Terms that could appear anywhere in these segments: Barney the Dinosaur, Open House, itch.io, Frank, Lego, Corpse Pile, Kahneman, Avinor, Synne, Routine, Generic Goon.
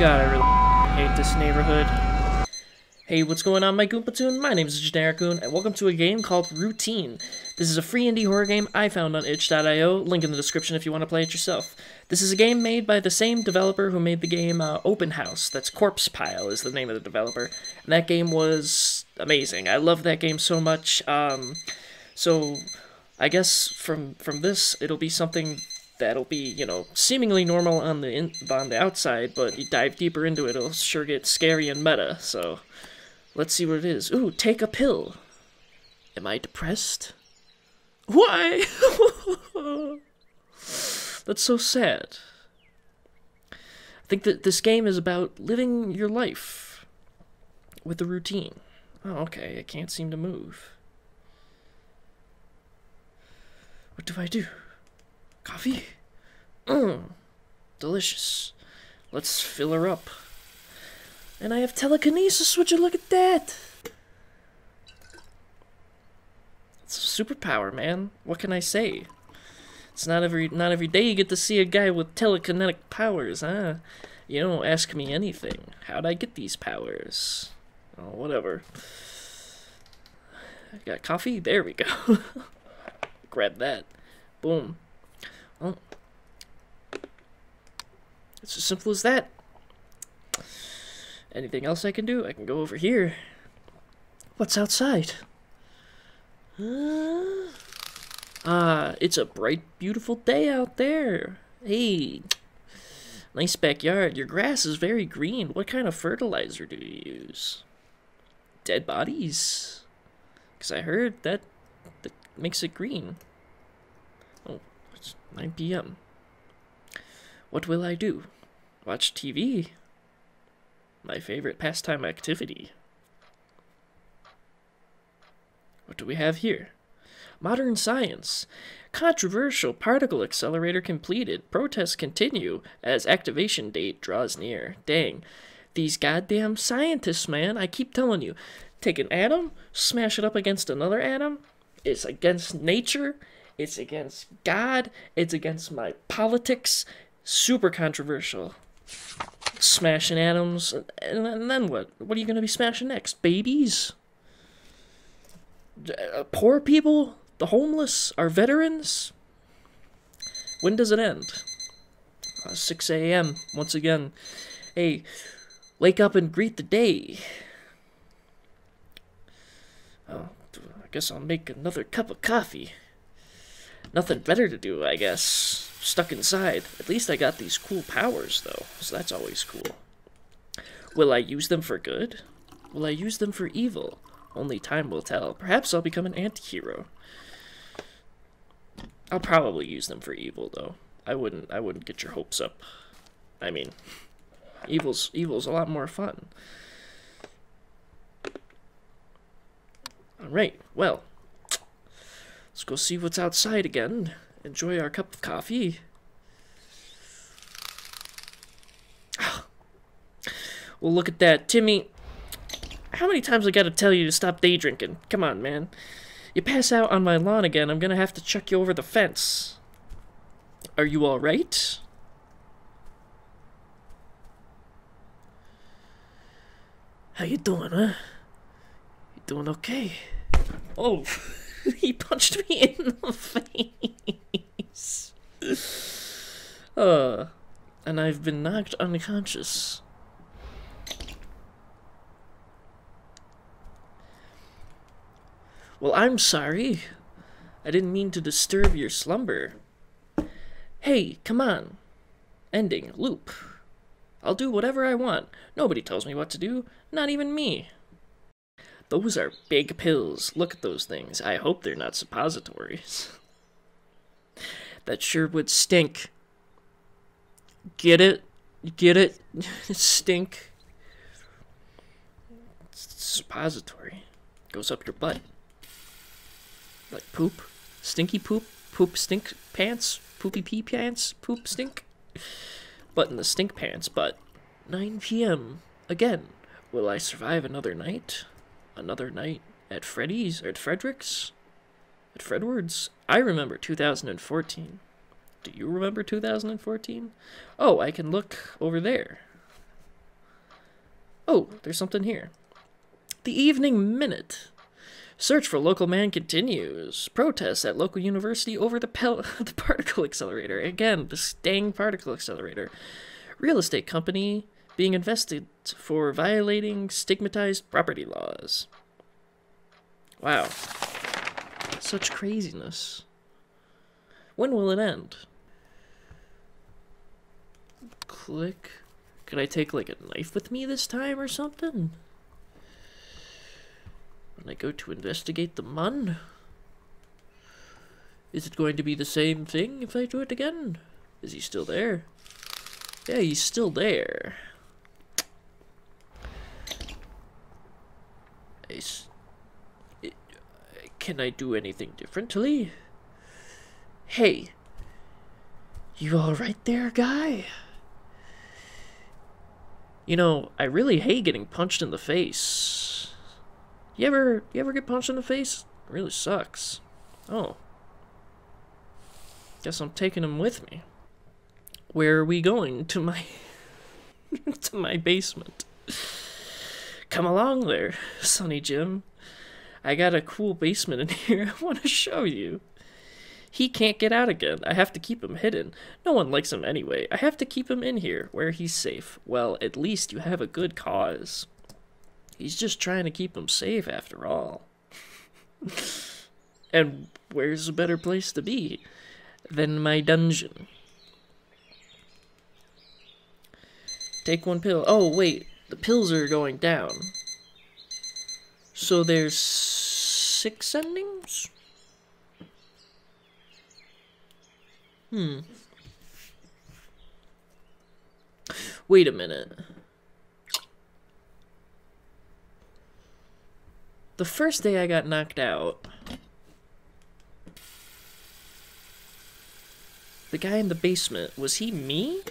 God, I really hate this neighborhood. Hey, what's going on, my Goon Platoon? My name is Generic Goon, and welcome to a game called Routine. This is a free indie horror game I found on itch.io, link in the description if you want to play it yourself. This is a game made by the same developer who made the game Open House. That's Corpse Pile is the name of the developer. And that game was amazing. I love that game so much. So I guess from this, it'll be something that'll be, you know, seemingly normal on the outside, but you dive deeper into it, it'll sure get scary and meta, so... Let's see what it is. Ooh, take a pill. Am I depressed? Why? That's so sad. I think that this game is about living your life with a routine. Oh, okay, I can't seem to move. What do I do? Coffee? Delicious. Let's fill her up. And I have telekinesis, would you look at that? It's a superpower, man. What can I say? It's not every day you get to see a guy with telekinetic powers, huh? You don't ask me anything. How'd I get these powers? Oh, whatever. I got coffee? There we go. Grab that. Boom. Oh. It's as simple as that. Anything else I can do? I can go over here. What's outside? It's a bright, beautiful day out there. Hey, nice backyard. Your grass is very green. What kind of fertilizer do you use? Dead bodies? Because I heard that makes it green. Oh, it's 9 p.m. What will I do? Watch TV? My favorite pastime activity. What do we have here? Modern science. Controversial particle accelerator completed. Protests continue as activation date draws near. Dang. These goddamn scientists, man. I keep telling you. Take an atom, smash it up against another atom. It's against nature. It's against God. It's against my politics. Super controversial. Smashing atoms, and then what? What are you going to be smashing next? Babies? Poor people? The homeless? Our veterans? When does it end? 6 a.m. once again. Hey, wake up and greet the day. Oh, I guess I'll make another cup of coffee. Nothing better to do, I guess. Stuck inside. At least I got these cool powers, though, so that's always cool. Will I use them for good? Will I use them for evil? Only time will tell. Perhaps I'll become an anti-hero. I'll probably use them for evil, though. I wouldn't get your hopes up. I mean, evil's a lot more fun. Alright, well, let's go see what's outside again. Enjoy our cup of coffee. Well, look at that. Timmy, how many times I gotta tell you to stop day drinking? Come on, man. You pass out on my lawn again, I'm gonna have to chuck you over the fence. Are you alright? How you doing, huh? You doing okay? Oh, he punched me in the face. And I've been knocked unconscious. Well, I'm sorry. I didn't mean to disturb your slumber. Hey, come on. Ending. Loop. I'll do whatever I want. Nobody tells me what to do. Not even me. Those are big pills. Look at those things. I hope they're not suppositories. That sure would stink. Get it? Get it? Stink. It's suppository. Goes up your butt. Like poop. Stinky poop. Poop stink pants. Poopy pee pants. Poop stink. Butt in the stink pants, but 9 p.m. again. Will I survive another night? Another night at Freddy's? Or at Frederick's? At Fredward's? I remember 2014. Do you remember 2014? Oh, I can look over there. Oh, there's something here. The Evening Minute. Search for local man continues. Protests at local university over the particle accelerator. Again, this dang particle accelerator. Real estate company being invested for violating stigmatized property laws. Wow. Such craziness. When will it end? Click. Could I take like a knife with me this time or something? When I go to investigate the mun? Is it going to be the same thing if I do it again? Is he still there? Yeah, he's still there. Can I do anything differently? Hey, you all right there, guy? You know, I really hate getting punched in the face. You ever get punched in the face? It really sucks. Oh, guess I'm taking him with me. Where are we going? To my to my basement. Come along there, Sonny Jim. I got a cool basement in here I want to show you. He can't get out again. I have to keep him hidden. No one likes him anyway. I have to keep him in here, where he's safe. Well, at least you have a good cause. He's just trying to keep him safe after all. And where's a better place to be than my dungeon? Take one pill. Oh, wait. The pills are going down. So there's 6 endings? Wait a minute. The first day I got knocked out, the guy in the basement, was he me?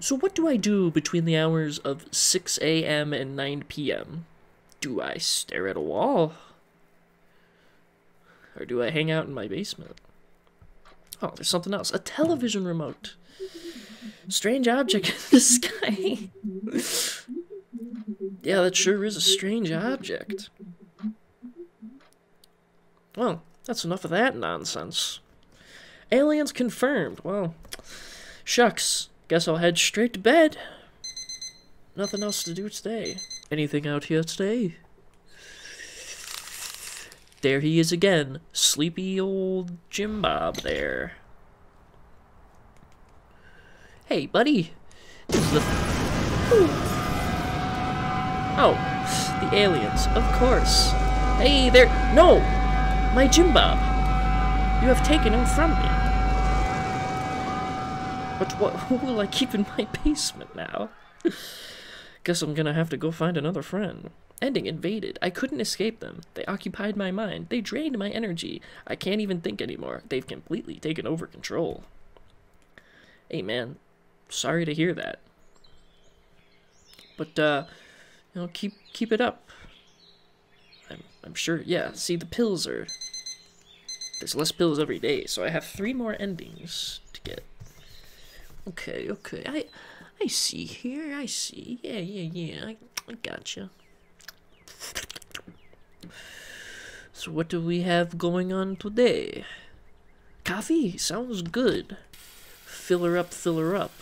So what do I do between the hours of 6 a.m. and 9 p.m.? Do I stare at a wall? Or do I hang out in my basement? Oh, there's something else. A television remote. Strange object in the sky. Yeah, that sure is a strange object. Well, that's enough of that nonsense. Aliens confirmed. Well, shucks. Guess I'll head straight to bed. Nothing else to do today. Anything out here today? There he is again. Sleepy old Jim Bob there. Hey, buddy. This is the... Ooh. Oh, the aliens, of course. Hey there... No! My Jim Bob. You have taken him from me. But who will I keep in my basement now? Guess I'm gonna have to go find another friend. Ending invaded. I couldn't escape them. They occupied my mind. They drained my energy. I can't even think anymore. They've completely taken over control. Hey, man. Sorry to hear that. But, you know, keep it up. I'm sure, yeah. See, the pills are... There's less pills every day, so I have 3 more endings to get. Okay, okay. I see here. I see. Yeah, yeah, yeah. I gotcha. So what do we have going on today? Coffee? Sounds good. Fill her up, fill her up.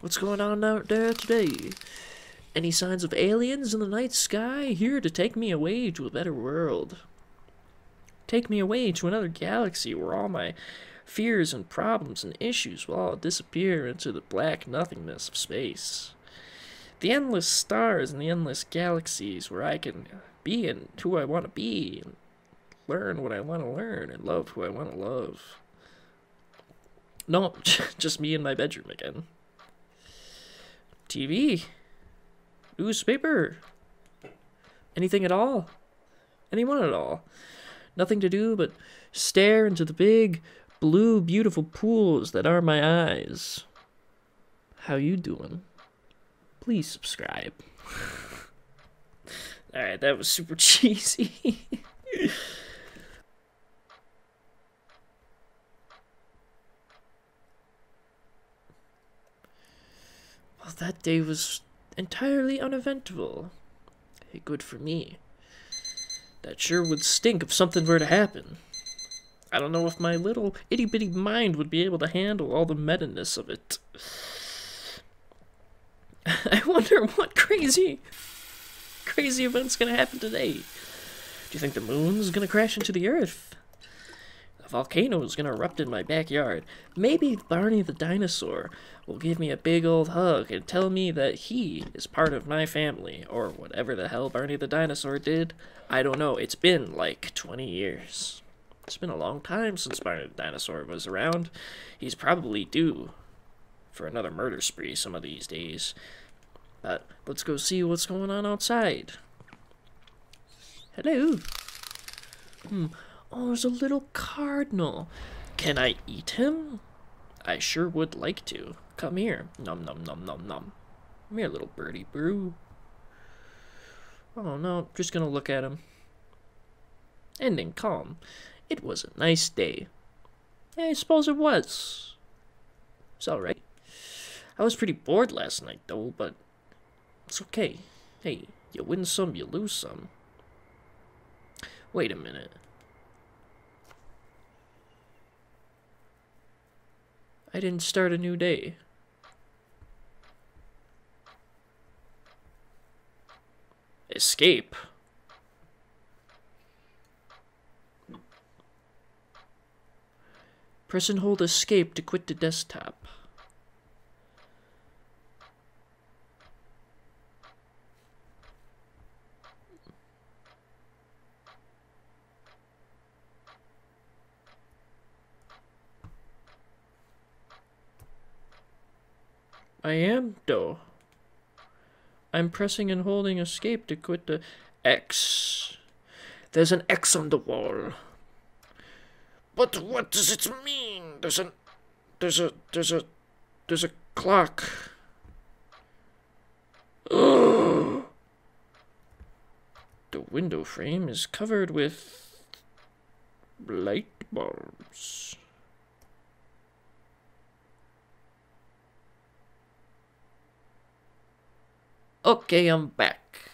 What's going on out there today? Any signs of aliens in the night sky? Here to take me away to a better world. Take me away to another galaxy where all my fears and problems and issues will all disappear into the black nothingness of space. The endless stars and the endless galaxies where I can be and who I want to be, and learn what I want to learn, and love who I want to love. No, just me in my bedroom again. TV? Newspaper? Anything at all? Anyone at all? Nothing to do but stare into the big, blue, beautiful pools that are my eyes. How you doing? Please subscribe. Alright, that was super cheesy. Well, That day was entirely uneventful. Hey, good for me. That sure would stink if something were to happen. I don't know if my little itty-bitty mind would be able to handle all the meta-ness of it. I wonder what crazy event's gonna happen today. Do you think the moon's gonna crash into the earth? A volcano's gonna erupt in my backyard. Maybe Barney the Dinosaur will give me a big old hug and tell me that he is part of my family, or whatever the hell Barney the Dinosaur did. I don't know, it's been like 20 years. It's been a long time since Spider Dinosaur was around. He's probably due for another murder spree some of these days. But let's go see what's going on outside. Hello. Oh, there's a little cardinal. Can I eat him? I sure would like to. Come here. Nom nom nom nom nom. Come here, little birdie brew. Oh no, just gonna look at him. Ending calm. It was a nice day. Yeah, I suppose it was. It's alright. I was pretty bored last night, though, but it's okay. Hey, you win some, you lose some. Wait a minute. I didn't start a new day. Escape. Press and hold escape to quit the desktop. I am, though. I'm pressing and holding escape to quit the X. There's an X on the wall. But what does it mean? There's a clock. Ugh. The window frame is covered with light bulbs. Okay, I'm back.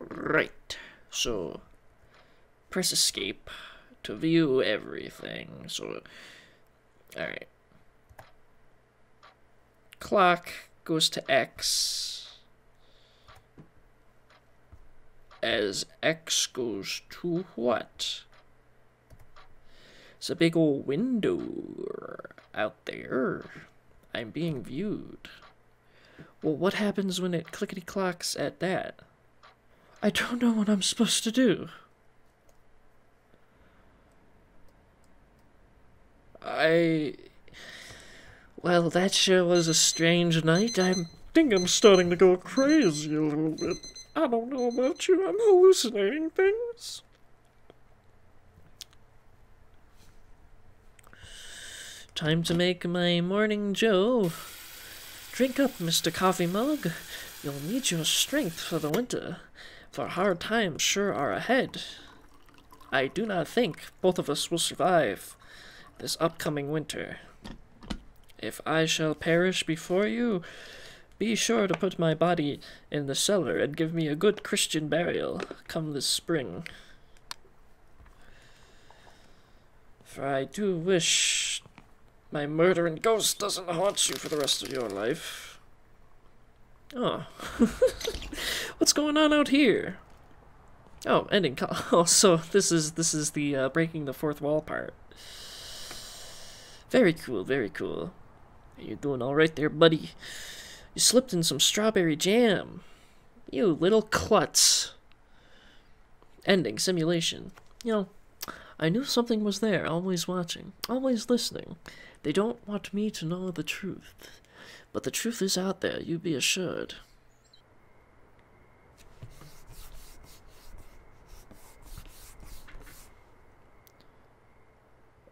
Right. So, press escape to view everything. So, alright. Clock goes to X. As X goes to what? It's a big old window out there. I'm being viewed. Well, what happens when it clickety-clocks at that? I don't know what I'm supposed to do. Well, that sure was a strange night. I think I'm starting to go crazy a little bit. I don't know about you, I'm hallucinating things. Time to make my morning joe. Drink up, Mr. Coffee Mug. You'll need your strength for the winter, for hard times sure are ahead. I do not think both of us will survive this upcoming winter. If I shall perish before you, be sure to put my body in the cellar and give me a good Christian burial come this spring. For I do wish my murdering ghost doesn't haunt you for the rest of your life. Oh. What's going on out here? Oh, ending call. Oh, so this is the breaking the fourth wall part. Very cool, very cool. You doing all right there, buddy? You slipped in some strawberry jam. You little klutz. Ending simulation. You know, I knew something was there, always watching, always listening. They don't want me to know the truth. But the truth is out there, you be assured.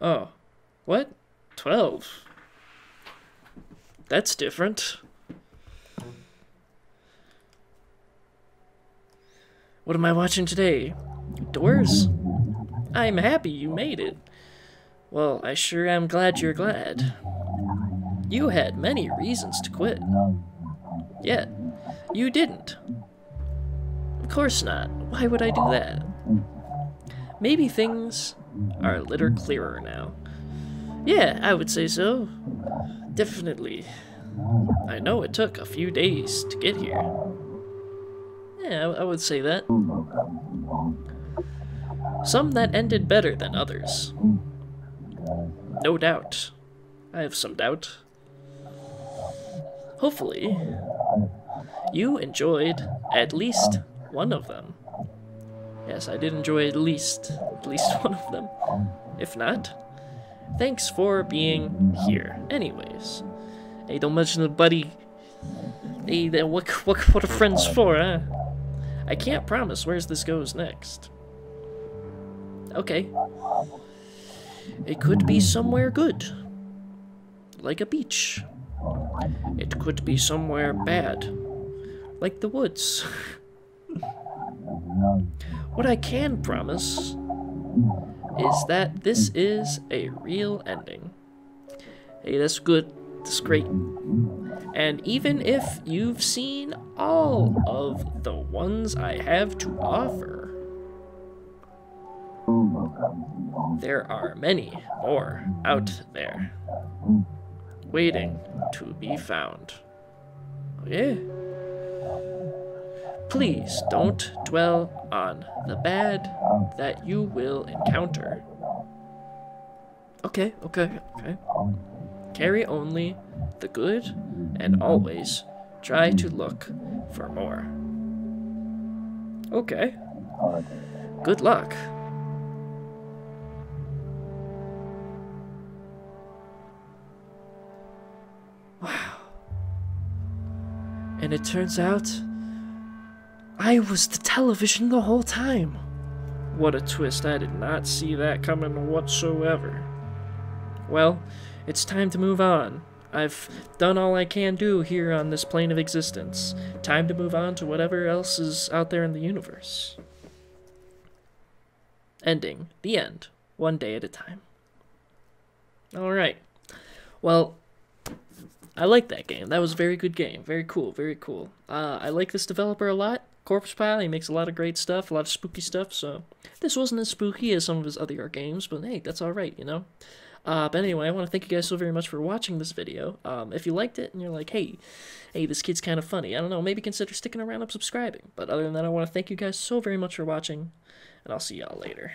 Oh. What? 12. That's different. What am I watching today? Doors? I'm happy you made it. Well, I sure am glad you're glad. You had many reasons to quit. Yet, you didn't. Of course not. Why would I do that? Maybe things are a little clearer now. Yeah, I would say so. Definitely. I know it took a few days to get here. Yeah, I would say that. Some that ended better than others. No doubt. I have some doubt. Hopefully, you enjoyed at least one of them. Yes, I did enjoy at least one of them. If not, thanks for being here. Anyways, hey, don't mention it, buddy. Hey, what are friends for, huh? I can't promise where this goes next. Okay. It could be somewhere good, like a beach. It could be somewhere bad, like the woods. What I can promise is that this is a real ending. Hey, that's good. That's great. And even if you've seen all of the ones I have to offer, there are many more out there, waiting to be found. Yeah. Please don't dwell on the bad that you will encounter. Okay, okay, okay. Carry only the good and always try to look for more. Okay. Good luck. Wow. And it turns out I was the television the whole time. What a twist. I did not see that coming whatsoever. Well, it's time to move on. I've done all I can do here on this plane of existence. Time to move on to whatever else is out there in the universe. Ending. The end. One day at a time. Alright. Well, I like that game. That was a very good game. Very cool, very cool. I like this developer a lot. Corpse Pile, he makes a lot of great stuff, a lot of spooky stuff, so this wasn't as spooky as some of his other games, but hey, that's alright, you know? But anyway, I want to thank you guys so very much for watching this video. If you liked it and you're like, hey, this kid's kind of funny, I don't know, maybe consider sticking around and subscribing. But other than that, I want to thank you guys so very much for watching, and I'll see y'all later.